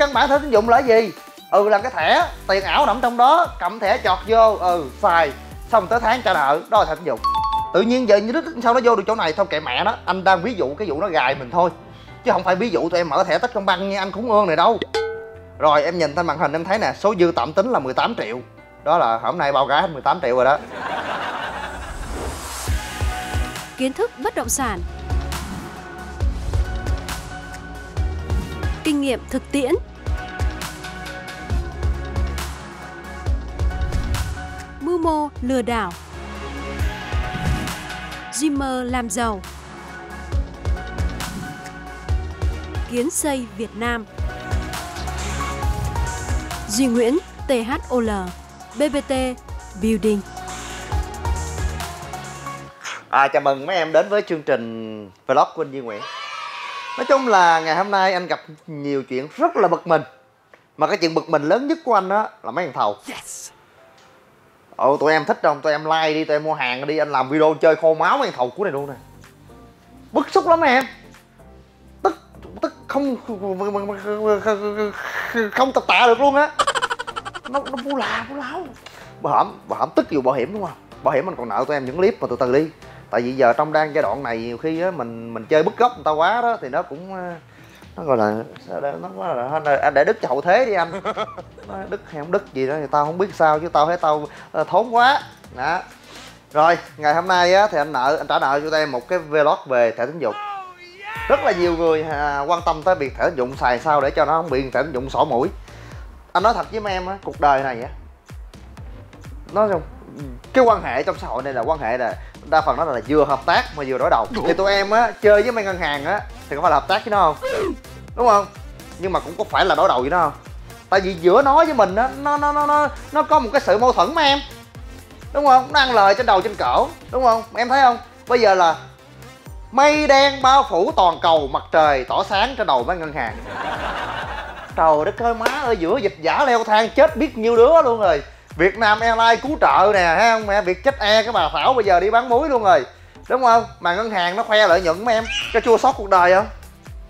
căn bản thẻ tín dụng là gì? Là cái thẻ tiền ảo nằm trong đó, cầm thẻ chọt vô, xài xong tới tháng trả nợ, đó là thẻ tín dụng. Tự nhiên giờ như Đức sao nó vô được chỗ này, thôi kệ mẹ nó, anh đang ví dụ cái vụ nó gài mình thôi, chứ không phải ví dụ tụi em mở thẻ Techcombank nha anh khủng ương này đâu. Rồi em nhìn trên màn hình em thấy nè, số dư tạm tính là 18 triệu. Đó là hôm nay bao gái hết 18 triệu rồi đó. Kiến thức bất động sản, kinh nghiệm thực tiễn, mưu mô lừa đảo, gymer làm giàu, kiến xây Việt Nam. Duy Nguyễn, THOL, BBT Building. Chào mừng mấy em đến với chương trình vlog của anh Duy Nguyễn. Nói chung là ngày hôm nay anh gặp nhiều chuyện rất là bực mình. Mà cái chuyện bực mình lớn nhất của anh đó là mấy thằng thầu. Yes. Tụi em thích không? Tụi em like đi, tụi em mua hàng đi. Anh làm video chơi khô máu mấy thằng thầu của này luôn nè. Bức xúc lắm em. Tức không tập tạ được luôn á. Nó vô láo. Bà hổm tức dù bảo hiểm đúng không? Bảo hiểm mình còn nợ tụi em những clip mà từ từ đi. Tại vì giờ trong đang giai đoạn này nhiều khi á, mình chơi bứt gốc người ta quá đó thì nó cũng nó gọi là anh để đức cho hậu thế đi anh. Nói đức hay không đức gì đó thì tao không biết sao chứ tao thấy tao thốn quá đó. Rồi ngày hôm nay á, thì anh trả nợ cho tụi em một cái vlog về thẻ tín dụng. Rất là nhiều người quan tâm tới việc thẻ tín dụng xài sao để cho nó không bị thẻ tín dụng sổ mũi. Anh nói thật với mấy em á, cuộc đời này á, nói chung cái quan hệ trong xã hội này là quan hệ là đa phần đó là vừa hợp tác mà vừa đối đầu. Thì tụi em á chơi với mấy ngân hàng á thì có phải là hợp tác với nó không, đúng không? Nhưng mà cũng có phải là đối đầu với nó không? Tại vì giữa nó với mình á nó có một cái sự mâu thuẫn mà em, đúng không? Nó ăn lời trên đầu trên cổ, đúng không? Em thấy không, bây giờ là mây đen bao phủ toàn cầu, mặt trời tỏ sáng trên đầu mấy ngân hàng. Trời đất ơi má ơi, giữa dịch giả leo thang chết biết nhiêu đứa luôn rồi. Vietnam Airlines cứu trợ nè, thấy không mẹ? Vietjet Air cái bà Thảo bây giờ đi bán muối luôn rồi, đúng không? Mà ngân hàng nó khoe lợi nhuận mấy em, cho chua xót cuộc đời không?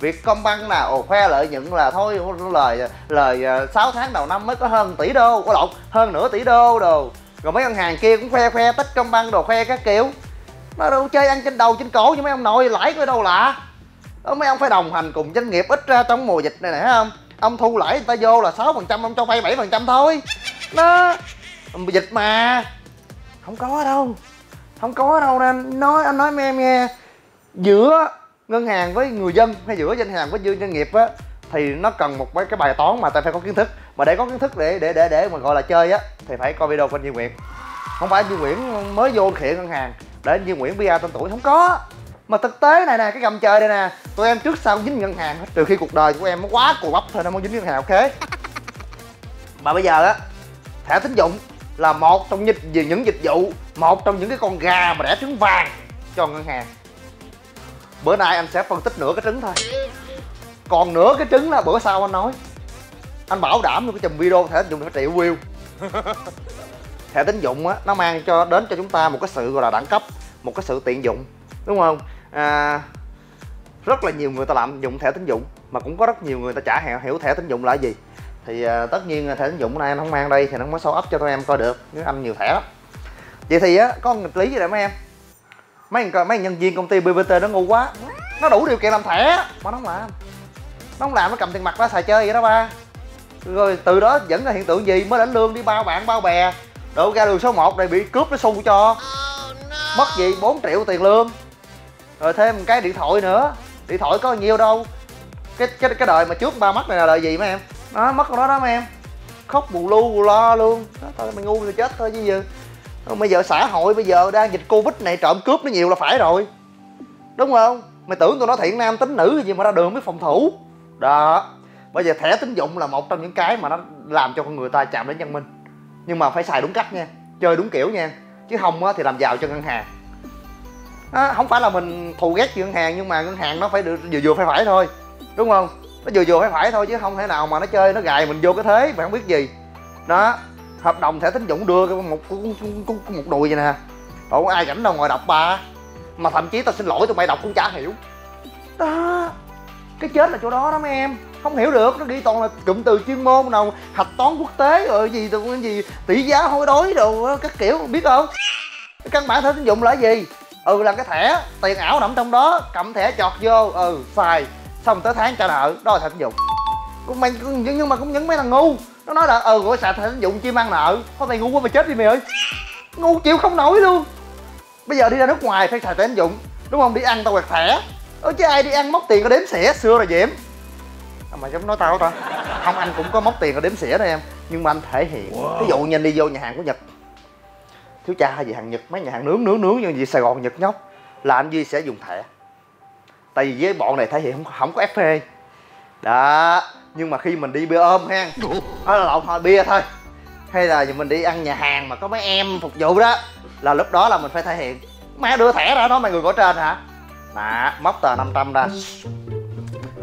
Vietcombank là khoe lợi nhuận là thôi lời 6 tháng đầu năm mới có hơn tỷ đô, có lộn hơn nửa tỷ đô đồ. Rồi mấy ngân hàng kia cũng khoe Techcombank đồ, khoe các kiểu. Nó đâu chơi ăn trên đầu trên cổ như mấy ông nội, lãi coi đâu lạ. Đó, mấy ông phải đồng hành cùng doanh nghiệp, ít ra trong mùa dịch này nè, thấy không? Ông thu lãi người ta vô là 6%, ông cho vay 7% thôi. Nó dịch mà không có đâu, không có đâu. Nên anh nói mấy em nghe, giữa ngân hàng với người dân hay giữa ngân hàng với doanh nghiệp á thì nó cần một cái bài toán mà ta phải có kiến thức. Mà để có kiến thức để mà gọi là chơi á thì phải coi video của anh Duy Nguyễn. Không phải Duy Nguyễn mới vô khịa ngân hàng để anh Duy Nguyễn PR tên tuổi, không có. Mà thực tế này nè, cái gầm chơi đây nè, tụi em trước sau dính ngân hàng, trừ khi cuộc đời của em nó quá cùi bắp thôi nó mới dính ngân hàng, ok. Mà bây giờ á, thẻ tín dụng là một trong những dịch vụ, một trong những cái con gà mà đẻ trứng vàng cho ngân hàng. Bữa nay anh sẽ phân tích nửa cái trứng thôi, còn nửa cái trứng là bữa sau anh nói. Anh bảo đảm luôn cái chùm video thẻ tín dụng phải triệu view. Thẻ tín dụng á, nó mang cho đến cho chúng ta một cái sự gọi là đẳng cấp, một cái sự tiện dụng, đúng không? Rất là nhiều người ta lạm dụng thẻ tín dụng, mà cũng có rất nhiều người ta chả hiểu thẻ tín dụng là gì. Thì tất nhiên thẻ tín dụng này anh không mang đây thì nó mới show up cho tụi em coi được, nhưng anh nhiều thẻ lắm. Vậy thì á, có nghịch lý gì đấy mấy em? Mấy nhân viên công ty BBT nó ngu quá. Nó đủ điều kiện làm thẻ mà nó không làm. Nó không làm, nó cầm tiền mặt ra xài chơi vậy đó ba. Rồi từ đó dẫn ra hiện tượng gì? Mới lãnh lương đi bao bạn bao bè, đổ ra đường số 1 này bị cướp nó xu cho. Mất gì 4 triệu tiền lương. Rồi thêm một cái điện thoại nữa. Điện thoại có nhiều đâu. Cái đời mà trước ba mắt này là đời gì mấy em? Nó mất con đó đó mấy em, khóc bù lu bù lo luôn đó. Thôi mày ngu thì chết thôi chứ gì. Bây giờ xã hội bây giờ đang dịch Covid này, trộm cướp nó nhiều là phải rồi, đúng không? Mày tưởng tụi nó thiện nam tính nữ gì mà ra đường biết phòng thủ đó. Bây giờ thẻ tín dụng là một trong những cái mà nó làm cho con người ta chạm đến nhân minh, nhưng mà phải xài đúng cách nha, chơi đúng kiểu nha, chứ không á thì làm giàu cho ngân hàng. Nó không phải là mình thù ghét gì ngân hàng, nhưng mà ngân hàng nó phải được vừa phải thôi, đúng không? Nó vừa phải thôi, chứ không thể nào mà nó chơi nó gài mình vô cái thế mà không biết gì đó. Hợp đồng thẻ tín dụng đưa một đùi vậy nè, đâu có ai rảnh đâu ngồi đọc ba. Mà thậm chí tao xin lỗi tụi bay đọc cũng chả hiểu đó, cái chết là chỗ đó đó mấy em. không hiểu được, nó ghi toàn là cụm từ chuyên môn nào hạch toán quốc tế rồi gì tỷ giá hối đối đồ các kiểu, biết không? Căn bản thẻ tín dụng là gì? Là cái thẻ tiền ảo nằm trong đó, cầm thẻ chọt vô xài xong tới tháng trả nợ, đó là thẻ tín dụng. Nhưng mà cũng những mấy thằng ngu nó nói là gọi xài thẻ tín dụng chi mang nợ, thôi mày ngu quá mày chết đi mày ơi, ngu chịu không nổi luôn. Bây giờ đi ra nước ngoài phải xài thẻ tín dụng đúng không, đi ăn tao quẹt thẻ chứ ai đi ăn móc tiền có đếm xỉa, xưa là Diễm mà giống nói tao ta không, anh cũng có móc tiền có đếm xỉa đó em, nhưng mà anh thể hiện. Ví dụ như anh đi vô nhà hàng của Nhật, thiếu cha hay gì hàng Nhật, mấy nhà hàng nướng như gì Sài Gòn Nhật nhóc, là anh Duy sẽ dùng thẻ, tại vì với bọn này thể hiện không có FP đó. Nhưng mà khi mình đi bia ôm ha, đó là lộn thôi, bia thôi, hay là mình đi ăn nhà hàng mà có mấy em phục vụ đó, là lúc đó là mình phải thể hiện. Má đưa thẻ ra đó mày người có trên hả? Nà, móc tờ 500 ra,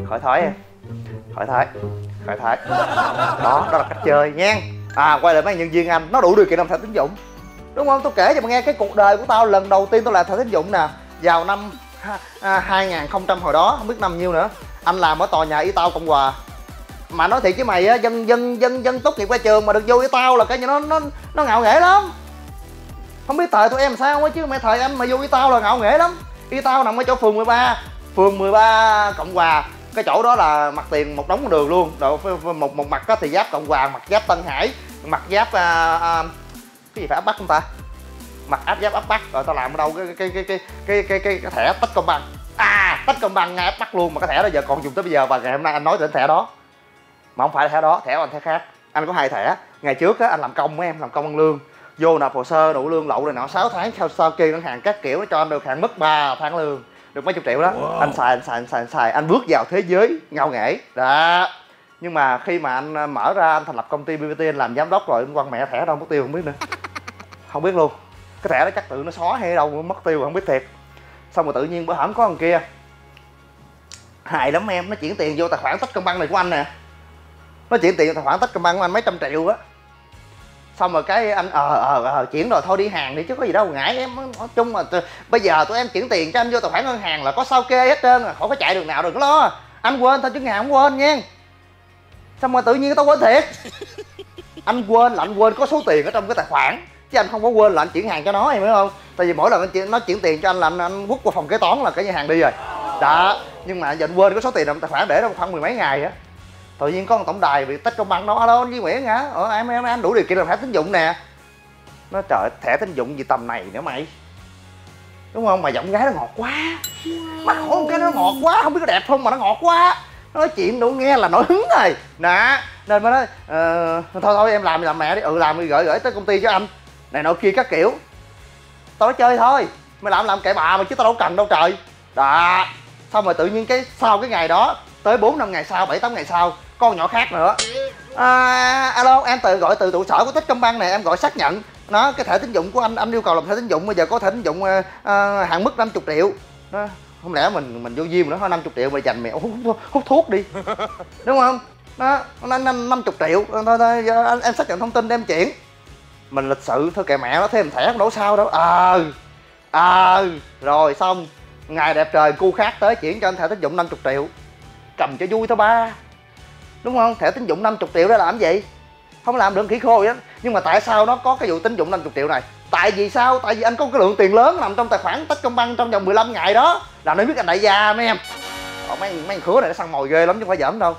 khỏi thói em, khỏi thói đó, đó là cách chơi nha. Quay lại mấy nhân viên anh, nó đủ điều kiện làm thẻ tín dụng đúng không? Tôi kể cho bạn nghe cái cuộc đời của tao lần đầu tiên tôi làm thẻ tín dụng nè, vào năm 2000 hồi đó, không biết năm nhiêu nữa. Anh làm ở tòa nhà Y Tao Cộng Hòa, mà nói thiệt với mày á, dân tốt nghiệp qua trường mà được vô Y Tao là cái như nó ngạo nghễ lắm. Không biết thời tụi em sao á, chứ mẹ thời anh mà vô Y Tao là ngạo nghễ lắm. Y Tao nằm ở chỗ phường 13, phường 13 Cộng Hòa. Cái chỗ đó là mặt tiền một đống đường luôn. Một mặt thì giáp Cộng Hòa, mặt giáp Tân Hải, mặt giáp cái gì phải Áp Bắc không ta? Mặt áp giáp Áp Bắc. Rồi tao làm ở đâu cái thẻ Techcombank. Techcombank ngay Áp Bắc luôn, mà cái thẻ đó giờ còn dùng tới bây giờ, và ngày hôm nay anh nói đến thẻ đó. Mà không phải thẻ đó, thẻ của anh thẻ khác. Anh có hai thẻ. Ngày trước á, anh làm công với em, làm công ăn lương, vô nộp hồ sơ đủ lương lậu này nọ, 6 tháng sau kia ngân hàng các kiểu nó cho anh được hạn mức 3 tháng lương, được mấy chục triệu đó. Wow. Anh xài, anh bước vào thế giới ngạo nghễ đó. Nhưng mà khi mà anh mở ra, anh thành lập công ty BBT, anh làm giám đốc rồi, anh quăng mẹ thẻ đâu mất tiêu không biết nữa, không biết luôn. Cái thẻ đó chắc tự nó xóa hay đâu mất tiêu không biết thiệt. Xong rồi tự nhiên bữa hổm có thằng kia hài lắm em, nó chuyển tiền vô tài khoản Techcombank này của anh nè, nó chuyển tiền vào tài khoản Techcombank của anh mấy trăm triệu á. Xong rồi cái anh chuyển rồi thôi đi hàng đi chứ có gì đâu ngại em. Nói chung mà bây giờ tụi em chuyển tiền cho anh vô tài khoản ngân hàng là có sao kê hết trơn, khỏi có chạy đường nào đừng có lo. Anh quên thôi chứ ngày không quên nha. Xong rồi tự nhiên tao quên thiệt. Anh quên là anh quên có số tiền ở trong cái tài khoản, chứ anh không có quên là anh chuyển hàng cho nó, em hiểu không? Tại vì mỗi lần nó chuyển tiền cho anh là anh quất qua phòng kế toán là cái nhà hàng đi rồi. Đó, nhưng mà giờ anh quên có số tiền trong tài khoản để trong khoảng mười mấy ngày á. Tự nhiên có một tổng đài bị Techcombank nói alo anh Duy Nguyễn hả? Em đủ điều kiện làm thẻ tín dụng nè. Nó trời, thẻ tín dụng gì tầm này nữa mày, đúng không? Mà giọng gái nó ngọt quá. Má khổ một cái nó ngọt quá, không biết có đẹp không mà nó ngọt quá. Nó nói chuyện đủ nghe là nổi hứng rồi. Nè, nên mới nói thôi em làm mẹ đi, làm đi gửi tới công ty cho anh này nọ kia các kiểu. Tao nói chơi thôi, mày làm kệ bà mà chứ tao đâu cần đâu trời. Đó. Xong rồi tự nhiên cái sau cái ngày đó, tới 4-5 ngày sau, 7-8 ngày sau, con nhỏ khác nữa alo em tự gọi từ trụ sở của Techcombank này, em gọi xác nhận nó cái thẻ tín dụng của anh yêu cầu làm thẻ tín dụng, bây giờ có thẻ tín dụng hạn mức 50 triệu. Nó không lẽ mình vô gym nữa thôi, 50 triệu mà dành mẹ hút thuốc đi đúng không? Nó 50 triệu thôi, em xác nhận thông tin đem chuyển. Mình lịch sự thôi, kệ mẹ nó thêm thẻ cũng đâu sao đâu. Rồi xong ngày đẹp trời cu khác tới chuyển cho anh thẻ tín dụng 50 triệu, cầm cho vui thôi ba, đúng không? Thẻ tín dụng 50 triệu đó làm gì? Không làm được khỉ khô vậy đó. Nhưng mà tại sao nó có cái vụ tín dụng 50 triệu này? Tại vì sao? Tại vì anh có cái lượng tiền lớn nằm trong tài khoản Techcombank trong vòng 15 ngày đó, là nó biết anh đại gia mấy em. Mấy khứa này nó săn mồi ghê lắm chứ không phải giỡn đâu.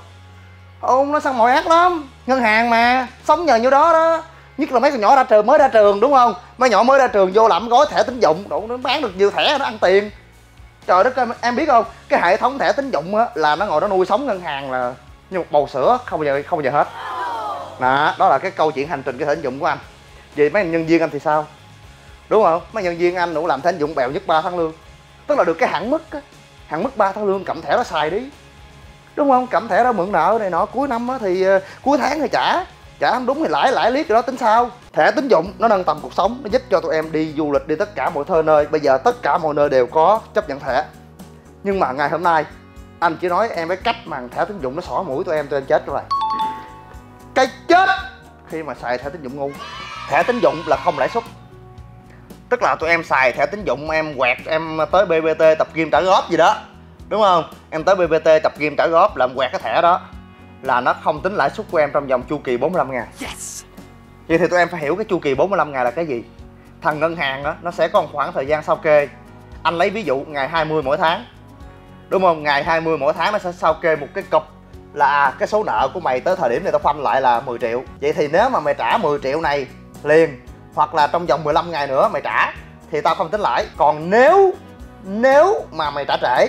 Ông nó săn mồi ác lắm, ngân hàng mà, sống nhờ nhiêu đó đó. Nhất là mấy con nhỏ mới ra trường đúng không? Mấy nhỏ mới ra trường vô làm gói thẻ tín dụng, đủ nó bán được nhiều thẻ, nó ăn tiền. Trời đất ơi, em biết không? Cái hệ thống thẻ tín dụng á, là nó ngồi nó nuôi sống ngân hàng là như một bầu sữa, không bao giờ hết. Đó là cái câu chuyện hành trình cái thẻ tín dụng của anh. Vì mấy nhân viên anh thì sao, đúng không? Mấy nhân viên anh cũng làm thẻ tín dụng bèo nhất 3 tháng lương, tức là được cái hạn mức á, hạn mức 3 tháng lương, cầm thẻ đó xài đi, đúng không? Cầm thẻ đó mượn nợ này nọ, cuối năm á thì cuối tháng thì trả không đúng thì lãi liếc rồi đó tính sao. Thẻ tín dụng nó nâng tầm cuộc sống, nó giúp cho tụi em đi du lịch, đi tất cả mọi nơi. Bây giờ tất cả mọi nơi đều có chấp nhận thẻ, nhưng mà ngày hôm nay anh chỉ nói em cái cách mà thẻ tín dụng nó xỏ mũi tụi em chết rồi. Cái chết khi mà xài thẻ tín dụng ngu. Thẻ tín dụng là không lãi suất, tức là tụi em xài thẻ tín dụng, em quẹt, em tới BBT tập gym trả góp gì đó, đúng không? Em tới BBT tập gym trả góp là em quẹt cái thẻ đó, là nó không tính lãi suất của em trong vòng chu kỳ 45 ngày. Yes. Vậy thì tụi em phải hiểu cái chu kỳ 45 ngày là cái gì. Thằng ngân hàng đó, nó sẽ có một khoảng thời gian sao kê. Anh lấy ví dụ ngày 20 mỗi tháng, đúng không? Ngày 20 mỗi tháng nó sẽ sao kê một cái cục là cái số nợ của mày tới thời điểm này tao phanh lại là 10 triệu. Vậy thì nếu mà mày trả 10 triệu này liền hoặc là trong vòng 15 ngày nữa mày trả thì tao không tính lãi. Còn nếu mà mày trả trễ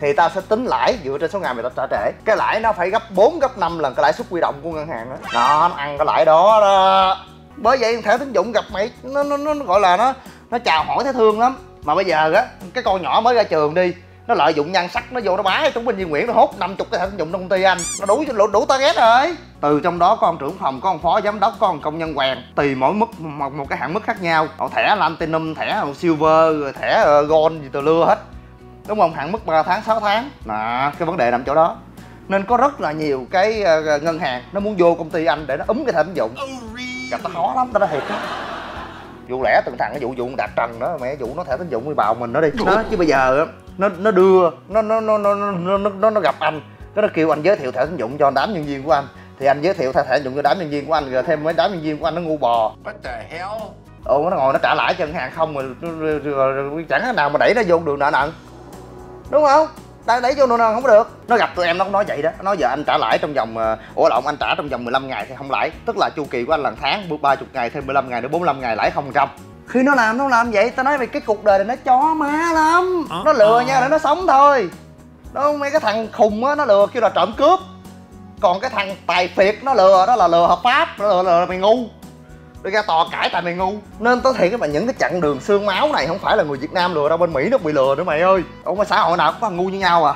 thì tao sẽ tính lãi dựa trên số ngày mày đã trả trễ. Cái lãi nó phải gấp 4 gấp 5 lần cái lãi suất huy động của ngân hàng đó. Nó ăn cái lãi đó đó. Bởi vậy thẻ tín dụng gặp mày nó gọi là nó chào hỏi thấy thương lắm. Mà bây giờ á, cái con nhỏ mới ra trường đi, nó lợi dụng nhan sắc, nó vô nó bái trúng bên Duy Nguyễn, nó hốt 50 cái thẻ tín dụng trong công ty anh. Nó đủ target rồi. Từ trong đó có ông trưởng phòng, có ông phó giám đốc, có ông công nhân quèn, tùy mỗi mức một cái hạng mức khác nhau. Họ thẻ Platinum, thẻ Silver, rồi thẻ Gold gì tùm lưa hết, đúng không? Hạn mức 3 tháng 6 tháng nè, cái vấn đề nằm chỗ đó. Nên có rất là nhiều cái ngân hàng nó muốn vô công ty anh để nó cái thẻ tín dụng. Gặp nó khó lắm, tao nói thiệt đó. Vụ lẻ từng thằng cái vụ Đạt Trần đó, mẹ vụ nó thẻ tín dụng với bào mình nó đi đó. Chứ bây giờ nó đưa nó gặp anh, nó kêu anh giới thiệu thẻ tín dụng cho đám nhân viên của anh, thì anh giới thiệu thẻ tín dụng cho đám nhân viên của anh, rồi thêm mấy đám nhân viên của anh nó ngu bò. What the hell? Ồ, nó ngồi nó trả lãi cho ngân hàng không rồi chẳng nào mà đẩy nó vô đường nợ nần, đúng không? Đang đẩy vô nợ nần không có được. Nó gặp tụi em nó cũng nói vậy đó, nó nói giờ anh trả lãi trong vòng anh trả trong vòng 15 ngày thì không lãi, tức là chu kỳ của anh là tháng, bước 30 ngày thêm 15 ngày nữa 45 ngày lãi 0%. Khi nó làm vậy, tao nói mày cái cuộc đời này nó chó má lắm, nó lừa nha, để nó sống thôi. Đó, mấy cái thằng khùng á nó lừa kêu là trộm cướp, còn cái thằng tài phiệt nó lừa đó là lừa hợp pháp, nó lừa là mày ngu, đi ra tòa cãi tại mày ngu. Nên tao thiệt các bạn, những cái chặng đường xương máu này không phải là người Việt Nam lừa đâu, bên Mỹ nó bị lừa nữa mày ơi. Ông xã hội nào cũng có ngu như nhau à.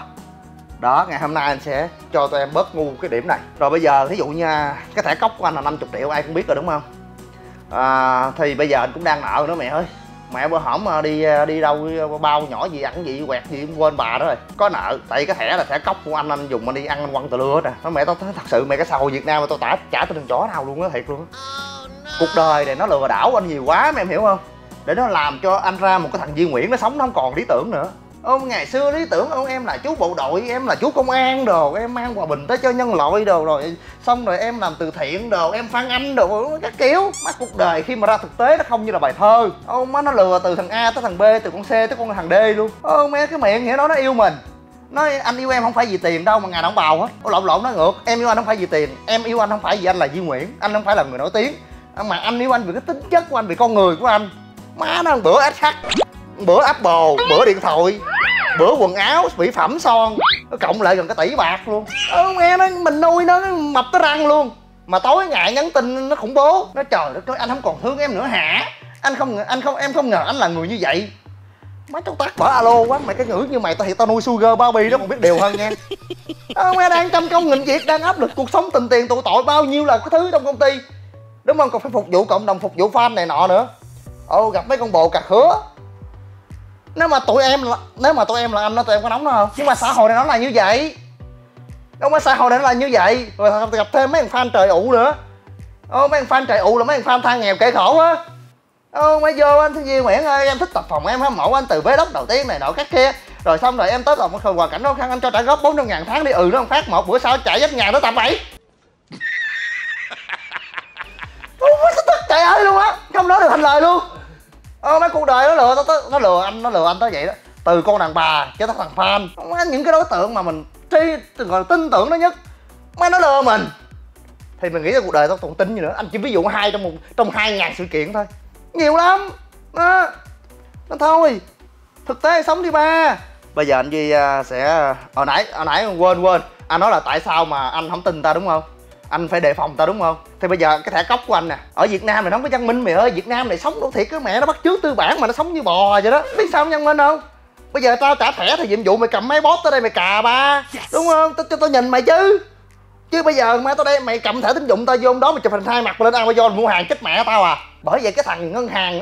Đó, ngày hôm nay anh sẽ cho tụi em bớt ngu cái điểm này. Rồi bây giờ thí dụ nha, cái thẻ cốc của anh là 50 triệu ai cũng biết rồi đúng không? Thì bây giờ anh cũng đang nợ nữa mẹ ơi. Mẹ bữa hổm đi đâu bao nhỏ gì ăn gì quẹt gì quên bà đó rồi. Có nợ, tại cái thẻ là thẻ cốc của anh dùng anh đi ăn anh quăng tờ lưa hết nè. Mẹ tao thật sự mẹ cái xã hội Việt Nam mà tao trả tao thằng chó nào luôn á, thiệt luôn á. Cuộc đời này nó lừa đảo anh nhiều quá em hiểu không? Để nó làm cho anh ra một cái thằng Duy Nguyễn nó sống nó không còn lý tưởng nữa. Ông ngày xưa lý tưởng ông em là chú bộ đội, em là chú công an đồ, em mang hòa bình tới cho nhân loại đồ, rồi xong rồi em làm từ thiện đồ, em Phan Anh đồ các kiểu. Má cuộc đời khi mà ra thực tế nó không như là bài thơ. Ông má nó lừa từ thằng A tới thằng B, từ con C tới con thằng D luôn. Ông má cái miệng hiểu nó yêu mình, nói anh yêu em không phải vì tiền đâu mà ngày đóng bào hết. Lộn nó ngược, em yêu anh không phải vì tiền, em yêu anh không phải vì anh là Duy Nguyễn, anh không phải là người nổi tiếng, mà anh yêu anh vì cái tính chất của anh, vì con người của anh. Má nó bữa ách khắc, bữa Apple, bữa điện thoại, bữa quần áo, mỹ phẩm, son, nó cộng lại gần cái tỷ bạc luôn. Nghe nó mình nuôi nó mập tới răng luôn, mà tối ngày nhắn tin nó khủng bố, nó trời đất ơi anh không còn thương em nữa hả? Anh không em không ngờ anh là người như vậy. Má cháu tắt bỏ alo quá mày, cái ngữ như mày tao thì tao nuôi sugar baby đó còn biết điều hơn nha. Nghe đang trăm công nghìn việc, đang áp lực cuộc sống, tình tiền tụ tội bao nhiêu là cái thứ trong công ty, đúng không? Còn phải phục vụ cộng đồng, phục vụ fan này nọ nữa. Gặp mấy con bồ cà khứa. Nếu mà tụi em là anh nó, tụi em có nóng nó không? Nhưng mà xã hội này nó là như vậy, đúng không? Xã hội này nó là như vậy. Rồi gặp thêm mấy thằng fan trời ụ nữa. Mấy thằng fan trời ụ là mấy thằng fan than nghèo kể khổ á. Mấy vô anh Duy Nguyễn ơi, em thích tập phòng, em hâm mộ anh từ bế đốc đầu tiên này nọ các kia. Rồi xong rồi em tới tập một hoàn cảnh khó khăn, anh cho trả góp 400.000 tháng đi. Nó không phát một bữa sau trả dắt nhà nó tầm bậy. Trời ơi luôn á, không nói được thành lời luôn. Mấy cuộc đời nó lừa nó lừa anh tới vậy đó. Từ con đàn bà cho tới thằng fan, những cái đối tượng mà mình gọi là tin tưởng nó nhất, mấy nó lừa mình thì mình nghĩ là cuộc đời tao còn tin gì nữa. Anh chỉ ví dụ trong 2.000 sự kiện thôi, nhiều lắm đó. Nên thôi, thực tế sống đi ba. Bây giờ anh Duy sẽ hồi nãy quên anh nói là tại sao mà anh không tin ta đúng không? Anh phải đề phòng tao đúng không? Thì bây giờ cái thẻ cốc của anh nè, ở Việt Nam này nó không có văn minh mày ơi. Việt Nam này sống đâu thiệt, cái mẹ nó bắt chước tư bản mà nó sống như bò vậy đó. Biết sao không văn minh không? Bây giờ tao trả thẻ thì nhiệm vụ mày cầm máy bóp tới đây mày cà ba, đúng không? Tao nhìn mày chứ bây giờ mai tao đây mày cầm thẻ tín dụng tao vô đó mày chụp hình hai mặt lên Amazon mua hàng chết mẹ tao à. Bởi vậy cái thằng ngân hàng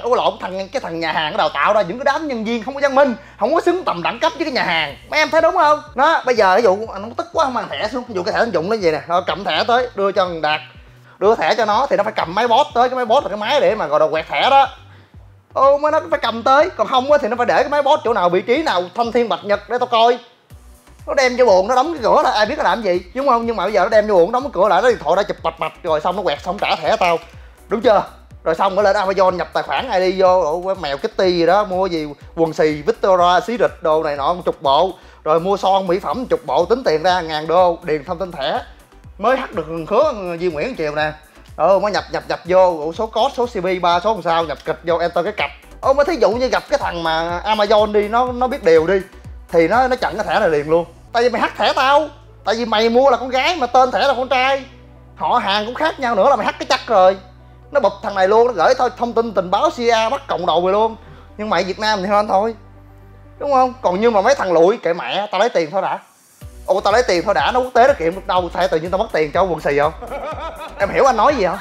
cái thằng nhà hàng nó đào tạo ra những cái đám nhân viên không có văn minh, không có xứng tầm đẳng cấp với cái nhà hàng. Mấy em thấy đúng không? Đó, bây giờ ví dụ nó tức quá không mang thẻ xuống, ví dụ cái thẻ tín dụng nó vậy nè, nó cầm thẻ tới đưa cho thằng Đạt, đưa thẻ cho nó thì nó phải cầm máy bot tới, cái máy bot là cái máy để mà gọi là quẹt thẻ đó. Nó phải cầm tới, còn không thì nó phải để cái máy bot chỗ nào vị trí nào thanh thiên bạch nhật để tao coi. Nó đem vô buồn, nó đóng cái cửa lại, ai biết nó làm gì, đúng không? Nhưng mà bây giờ nó đem vô buồn, đóng cái cửa lại, nó điện thoại đã chụp bạch bạch rồi xong nó quẹt xong trả thẻ tao, đúng chưa? Rồi xong nó lên Amazon nhập tài khoản ID vô, mèo Kitty gì đó, mua gì quần xì Victoria xí rịch đồ này nọ chục bộ, rồi mua son mỹ phẩm chục bộ, tính tiền ra $1000, điền thông tin thẻ, mới hắt được khứa Duy Nguyễn chiều nè. Mới nhập vô số code, số CP 3 số làm sao nhập kịch vô enter cái cặp. Mới thí dụ như gặp cái thằng mà Amazon đi, nó biết điều đi thì nó chặn cái thẻ này liền luôn. Tại vì mày hack thẻ tao, tại vì mày mua là con gái mà tên thẻ là con trai, họ hàng cũng khác nhau nữa là mày hack cái chắc rồi. Nó bụp thằng này luôn, nó gửi thôi thông tin tình báo CIA bắt cộng đầu rồi luôn. Nhưng mày Việt Nam thì hơn thôi, đúng không? Còn nhưng mà mấy thằng lụi kệ mẹ, tao lấy tiền thôi đã. Ồ tao lấy tiền thôi đã, nó quốc tế nó kiện được đâu, tại tự nhiên tao mất tiền cho quần xì không? Em hiểu anh nói gì không?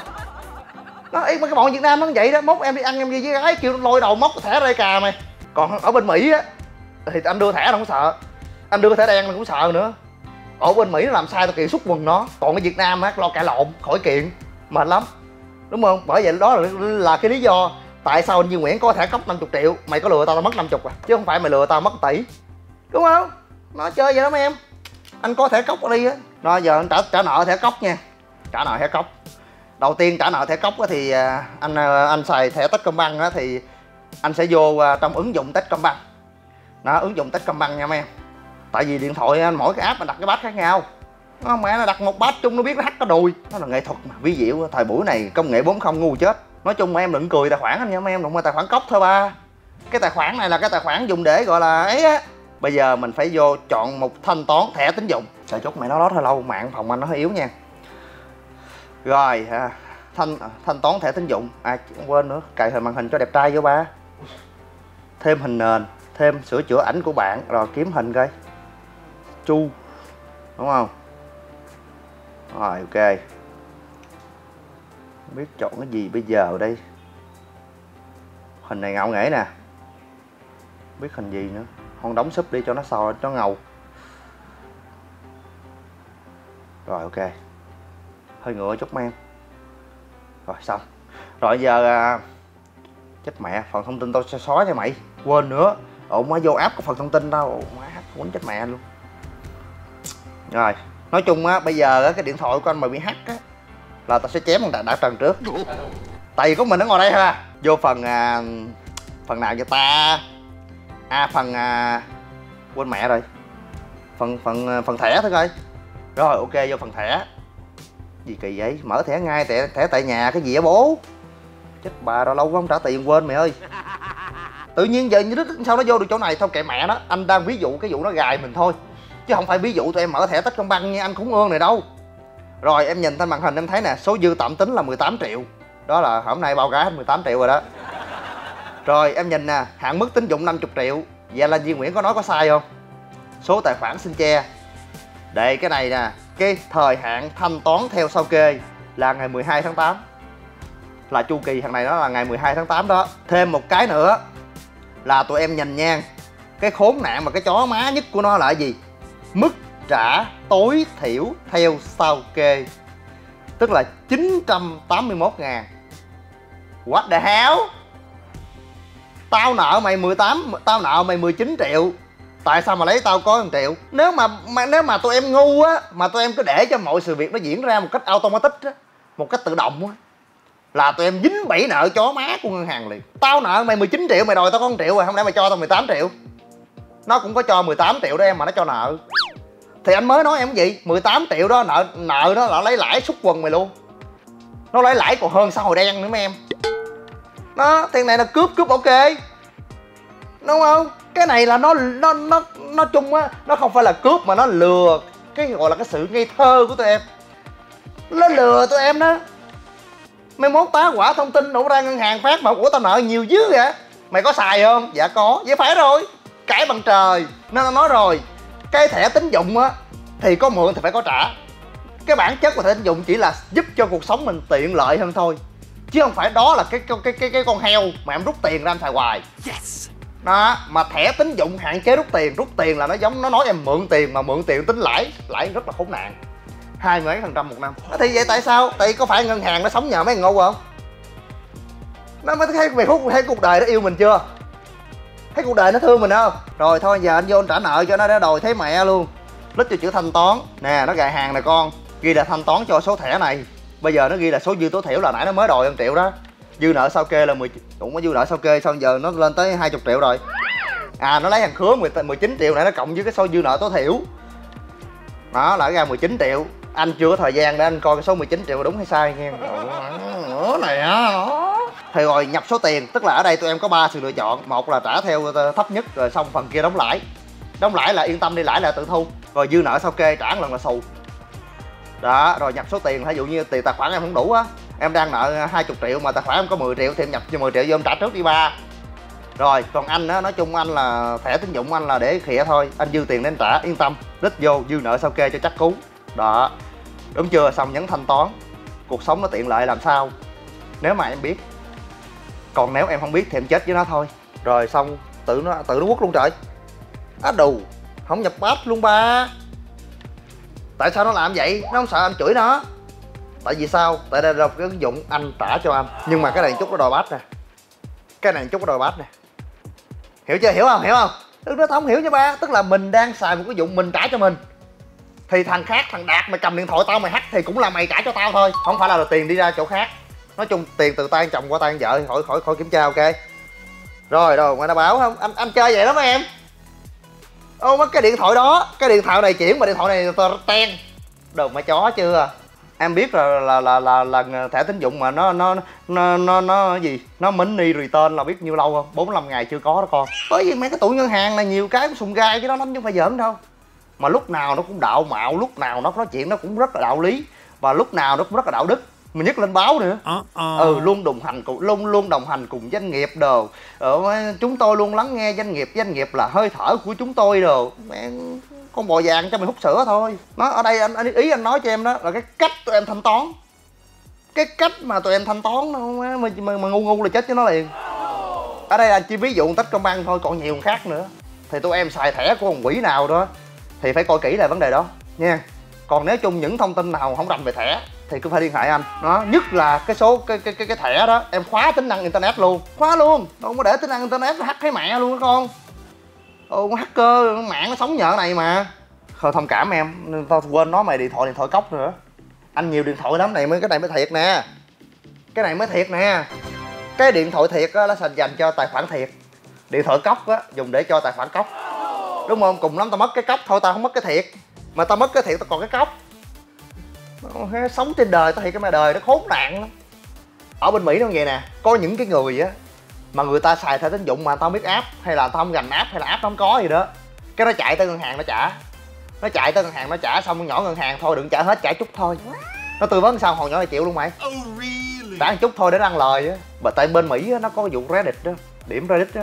Nó ý cái bọn Việt Nam nó vậy đó, mốt em đi ăn em đi với gái kêu lôi đầu móc thẻ đây cà mày. Còn ở bên Mỹ á thì anh đưa thẻ nó không sợ, anh đưa thẻ đen nó cũng sợ nữa. Ở bên Mỹ nó làm sai tao kiện xuất quần nó, còn ở Việt Nam á lo cãi lộn khỏi kiện mệt lắm, đúng không? Bởi vậy đó là cái lý do tại sao anh Duy Nguyễn có thẻ cóc 50 triệu. Mày có lừa tao, tao mất 50 à, chứ không phải mày lừa tao mất 1 tỷ, đúng không? Nó chơi vậy đó mấy em. Anh có thẻ cóc ở đi á, rồi giờ anh trả nợ thẻ cóc nha, trả nợ thẻ cóc. Đầu tiên trả nợ thẻ cóc thì anh xài thẻ Techcombank á, thì anh sẽ vô trong ứng dụng Techcombank. Đó, ứng dụng Techcombank nha mấy em. Tại vì điện thoại mỗi cái app mà đặt cái badge khác nhau. Nó mẹ nó đặt một badge chung nó biết nó hack cái đùi. Nó là nghệ thuật mà, vi diệu. Thời buổi này công nghệ 4.0 ngu chết. Nói chung mấy em đừng cười tài khoản anh nha mấy em, đừng mà tài khoản cóc thôi ba. Cái tài khoản này là cái tài khoản dùng để gọi là ấy á. Bây giờ mình phải vô chọn mục thanh toán thẻ tín dụng. Trời chốt mẹ nó lót hơi lâu, mạng phòng anh nó hơi yếu nha. Rồi thanh toán thẻ tín dụng. À quên nữa, cài hình màn hình cho đẹp trai vô ba. Thêm hình nền, thêm sửa chữa ảnh của bạn, rồi kiếm hình coi chu, đúng không? Rồi ok, không biết chọn cái gì bây giờ đây. Hình này ngạo nghễ nè, không biết hình gì nữa. Không đóng súp đi cho nó sò cho ngầu. Rồi ok, hơi ngựa chút mấy em. Rồi xong rồi giờ chết mẹ, phần thông tin tao sẽ xóa cho mày, quên nữa. Má vô app có phần thông tin đâu. Má quýnh chết mẹ luôn. Rồi nói chung á, bây giờ á, cái điện thoại của anh mà bị hack á là tao sẽ chém thằng Đạt Trần trước. Tại vì có mình nó ngồi đây ha. Vô phần phần nào cho ta, phần quên mẹ rồi, phần thẻ thôi coi. Rồi ok, vô phần thẻ. Gì kỳ vậy, mở thẻ ngay, thẻ tại nhà cái gì á bố. Chết bà, rồi lâu quá không trả tiền quên mày ơi. Tự nhiên giờ như đứt sao nó vô được chỗ này, thôi kệ mẹ nó. Anh đang ví dụ cái vụ nó gài mình thôi, chứ không phải ví dụ tụi em mở thẻ Techcombank nha, anh khủng ương này đâu. Rồi em nhìn trên màn hình em thấy nè, số dư tạm tính là 18 triệu. Đó là hôm nay bao gái hết 18 triệu rồi đó. Rồi em nhìn nè, hạn mức tín dụng 50 triệu. Vậy là Duy Nguyễn có nói có sai không? Số tài khoản xin che. Để cái này nè, cái thời hạn thanh toán theo sao kê là ngày 12 tháng 8. Là chu kỳ thằng này nó là ngày 12 tháng 8 đó. Thêm một cái nữa là tụi em nhìn nha, cái khốn nạn mà cái chó má nhất của nó là gì? Mức trả tối thiểu theo sao kê, tức là 981.000. What the hell? Tao nợ mày 18, tao nợ mày 19 triệu. Tại sao mà lấy tao có 1 triệu? Nếu mà tụi em ngu á, mà tụi em cứ để cho mọi sự việc nó diễn ra một cách automatic á, một cách tự động á, là tụi em dính bẫy nợ chó má của ngân hàng liền. Tao nợ mày 19 triệu, mày đòi tao có 1 triệu rồi, không lẽ mày cho tao 18 triệu? Nó cũng có cho 18 triệu đó em, mà nó cho nợ. Thì anh mới nói em cái gì, 18 triệu đó nợ đó là lấy lãi xúc quần mày luôn. Nó lấy lãi còn hơn xã hội đen nữa mấy em. Nó thằng này là cướp ok, đúng không? Cái này là nó chung á, nó không phải là cướp mà nó lừa, cái gọi là cái sự ngây thơ của tụi em. Nó lừa tụi em đó. Mày mốt tá quả thông tin đổ ra ngân hàng phát mà của tao nợ nhiều dữ vậy. Mày có xài không? Dạ có. Vậy phải rồi, cãi bằng trời. Nên tao nói rồi, cái thẻ tín dụng á thì có mượn thì phải có trả. Cái bản chất của thẻ tín dụng chỉ là giúp cho cuộc sống mình tiện lợi hơn thôi, chứ không phải đó là cái con heo mà em rút tiền ra em xài hoài. Yes. Đó, mà thẻ tín dụng hạn chế rút tiền là nó giống nó nói em mượn tiền, mà mượn tiền tính lãi rất là khốn nạn, 20% một năm. Thì vậy tại sao? Tại có phải ngân hàng nó sống nhờ mấy thằng ngu không? Nó mới thấy mày hút, thấy cuộc đời nó yêu mình chưa? Thấy cuộc đời nó thương mình không? Rồi thôi giờ anh vô anh trả nợ cho nó đã đòi thấy mẹ luôn. lít cho chữ thanh toán nè, nó gài hàng nè con, ghi là thanh toán cho số thẻ này. Bây giờ nó ghi là số dư tối thiểu là nãy nó mới đòi 1 triệu đó, dư nợ sau kê là 10 triệu. Cũng có dư nợ sau kê xong giờ nó lên tới 20 triệu rồi. À, nó lấy hàng khứa 19 triệu này nó cộng với cái số dư nợ tối thiểu. Đó là ra 19 triệu. Anh chưa có thời gian để anh coi cái số 19 triệu đúng hay sai nha. Ủa này á. Thì rồi nhập số tiền, tức là ở đây tụi em có 3 sự lựa chọn. Một là trả theo thấp nhất rồi xong phần kia đóng lãi. Đóng lãi là yên tâm đi, lãi là tự thu. Rồi dư nợ sau kê trả một lần là xù. Đó, rồi nhập số tiền, ví dụ như tiền tài khoản em không đủ á, em đang nợ 20 triệu mà tài khoản em có 10 triệu thì em nhập cho 10 triệu vô em trả trước đi ba. Rồi, còn anh á, nói chung anh là thẻ tín dụng anh là để khịa thôi, anh dư tiền nên trả, yên tâm. Đích vô dư nợ sao kê cho chắc cú. Đó. Đúng chưa? Xong nhấn thanh toán. Cuộc sống nó tiện lợi làm sao nếu mà em biết. Còn nếu em không biết thì em chết với nó thôi. Rồi xong tự nó quất luôn trời. Á đù, không nhập app luôn ba. Tại sao nó làm vậy? Nó không sợ anh chửi nó. Tại vì sao? Tại đây là cái ứng dụng anh trả cho anh. Nhưng mà cái này chút nó đòi badge nè. Cái này chút nó đòi badge nè. Hiểu chưa? Hiểu không? Hiểu không? Tức nó không hiểu nha ba. Tức là mình đang xài một cái dụng mình trả cho mình. Thì thằng khác, thằng Đạt mày cầm điện thoại tao mày hack thì cũng là mày trả cho tao thôi. Không phải là tiền đi ra chỗ khác. Nói chung tiền từ tay chồng qua tay vợ khỏi kiểm tra, ok. Rồi rồi ngoài nó báo không? Anh chơi vậy lắm em. Ô mất cái điện thoại đó, cái điện thoại này chuyển mà điện thoại này ten. Đồ mà chó chưa? Em biết là thẻ tín dụng mà nó gì? Nó mini return là biết nhiêu lâu không? 45 ngày chưa có đó con. Bởi vì mấy cái tủ ngân hàng là nhiều cái sùng gai cái đó lắm chứ không phải giỡn đâu. Mà lúc nào nó cũng đạo mạo, lúc nào nó nói chuyện nó cũng rất là đạo lý và lúc nào nó cũng rất là đạo đức. Mà nhất lên báo nữa. Ừ, luôn đồng hành cùng doanh nghiệp đồ. Chúng tôi luôn lắng nghe doanh nghiệp là hơi thở của chúng tôi đồ. Con bò vàng cho mày hút sữa thôi. Nó ở đây anh ý anh nói cho em đó là cái cách tụi em thanh toán. Cái cách mà tụi em thanh toán mà ngu là chết với nó liền. Ở đây là chỉ ví dụ Techcombank thôi, còn nhiều khác nữa. Thì tụi em xài thẻ của con quỷ nào đó thì phải coi kỹ lại vấn đề đó nha. Còn nếu chung những thông tin nào không rành về thẻ thì cứ phải liên hệ anh. Nó nhất là cái số cái thẻ đó em khóa tính năng internet luôn, khóa luôn, không có để tính năng internet nó hack thấy mẹ luôn đó con. Ô hacker mạng nó sống nhờ này mà. Thôi thông cảm em, tao quên nói mày điện thoại cốc nữa. Anh nhiều điện thoại lắm này mới, cái này mới thiệt nè. Cái này mới thiệt nè. Cái điện thoại thiệt á là dành cho tài khoản thiệt. Điện thoại cốc á dùng để cho tài khoản cốc. Đúng không? Cùng lắm tao mất cái cốc thôi, tao không mất cái thiệt. Mà tao mất cái thiệt tao còn cái cốc. Sống trên đời tao thiệt cái mà đời nó khốn nạn lắm. Ở bên Mỹ nó vậy nè, có những cái người á mà người ta xài thẻ tín dụng mà tao biết app hay là tao không gành app hay là app nó không có gì đó, cái nó chạy tới ngân hàng nó trả, xong nhỏ ngân hàng thôi đừng trả hết, trả chút thôi, nó tư vấn sao hồi nhỏ là chịu luôn mày, trả một chút thôi để ăn lời á. Mà tại bên Mỹ nó có vụ Reddit đó, điểm Reddit đó,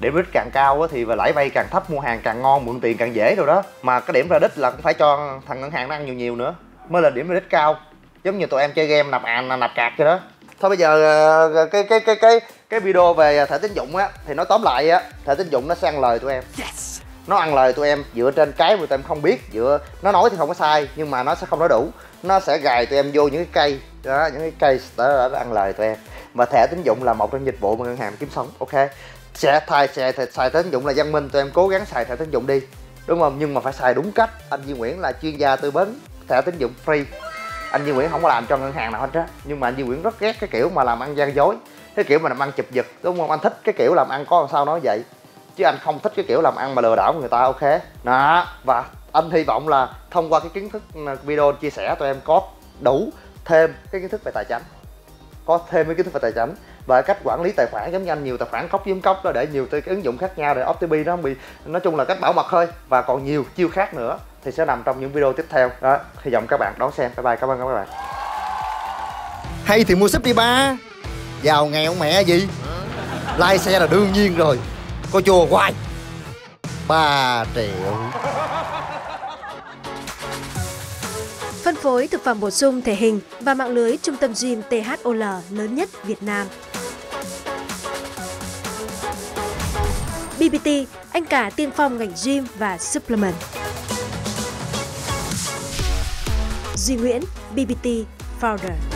điểm Reddit càng cao á thì và lãi vay càng thấp, mua hàng càng ngon, mượn tiền càng dễ rồi đó. Mà cái điểm Reddit là cũng phải cho thằng ngân hàng nó ăn nhiều nữa mới lên điểm Reddit cao, giống như tụi em chơi game nạp cạc vậy đó. Thôi bây giờ cái video về thẻ tín dụng á thì nói tóm lại á, thẻ tín dụng nó sẽ ăn lời tụi em. Yes. Nó ăn lời tụi em dựa trên cái mà tụi em không biết, nó nói thì không có sai nhưng mà nó sẽ không nói đủ. Nó sẽ gài tụi em vô những cái cây đó, những cái cây đó đã ăn lời tụi em. Mà thẻ tín dụng là một trong dịch vụ mà ngân hàng kiếm sống, ok. Xài thẻ tín dụng là văn minh, tụi em cố gắng xài thẻ tín dụng đi. Đúng không? Nhưng mà phải xài đúng cách. Anh Duy Nguyễn là chuyên gia tư vấn thẻ tín dụng free. Anh Duy Nguyễn không có làm cho ngân hàng nào hết á, nhưng mà anh Duy Nguyễn rất ghét cái kiểu mà làm ăn gian dối, cái kiểu mà làm ăn chụp giật, đúng không? Anh thích cái kiểu làm ăn có làm sao nói vậy, chứ anh không thích cái kiểu làm ăn mà lừa đảo người ta, ok đó. Và anh hy vọng là thông qua cái kiến thức video chia sẻ, tụi em có đủ thêm cái kiến thức về tài chính, và cách quản lý tài khoản, giống như anh nhiều tài khoản cốc với cốc đó, để nhiều cái ứng dụng khác nhau để OTP nó không bị, nói chung là cách bảo mật thôi. Và còn nhiều chiêu khác nữa thì sẽ nằm trong những video tiếp theo đó. Hy vọng các bạn đón xem. Bye bye, cảm ơn các bạn. Hay thì mua súp đi ba, giàu nghèo mẹ gì, lai xe là đương nhiên rồi, có chùa hoài. 3 triệu. Phân phối thực phẩm bổ sung thể hình và mạng lưới trung tâm gym THOL lớn nhất Việt Nam. BBT, anh cả tiên phong ngành gym và supplement. Duy Nguyễn, BBT Founder.